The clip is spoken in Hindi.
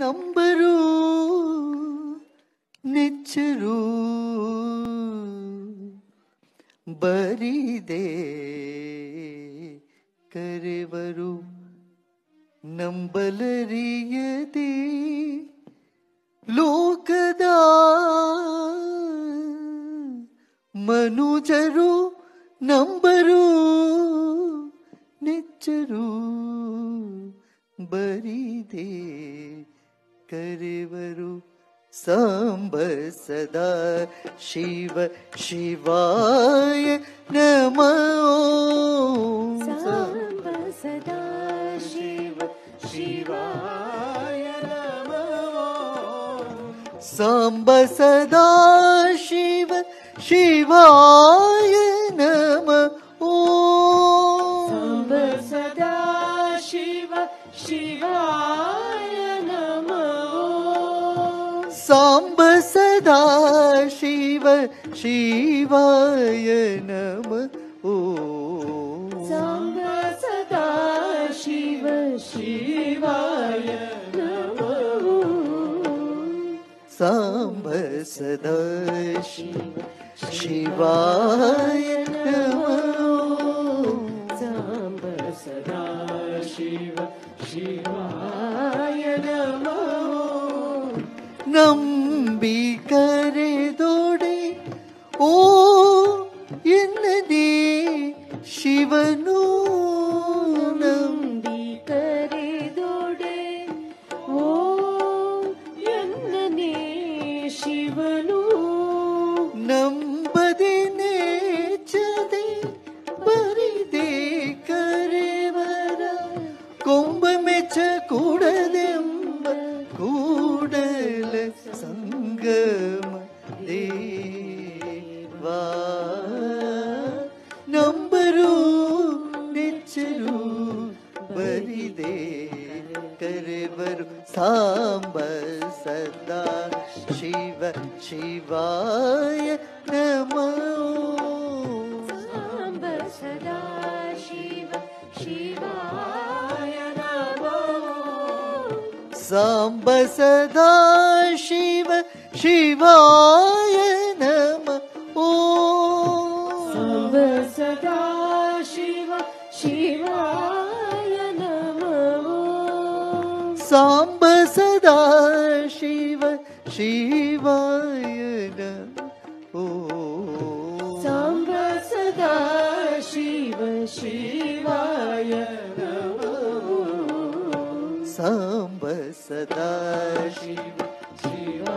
ನಂಬರು ನೆಚ್ಚರು ಬರಿದೆ ಕರೆವರು ನಂಬಲರಿಯದೆ ಲೋಕದ ಮನುಜರು ನಂಬರು ನೆಚ್ಚರು ಬರಿದೆ ಕರೆವರು सांब सदा शिव शिवाय नमः सांब सदा शिव शिवाय नमः सांब सदा शिव शिवाय नमः सांब सदा शिव शिवाय सांब सदा शिव शिवाय नमः ओम सांब सदा शिव शिवाय नमः सांब सदा शिव शिवाय नमः सांब सदा शिव शिवाय नमः नंबी करे दोड़े ओ इन्नदे शिवनु नंबी करे दोड़े ओ इन्नदे शिवनु नंबदे नेचदे बरिदे करे वरा कुंभ में चकूड़दे संगम देवा नंबरू नेचरू बरिदे करवरू सांब सदा शिव शिवाय नमः सांब सदा शिव शिवाय नमः सांब सदा शिव शिवाय नमः ओम सांब सदा शिव शिवाय नमः ओम सांब सदा शिव शिवाय नमः ओम सांब सदा शिव शिवाय नमः ओम सांब सदा शिव शिवाय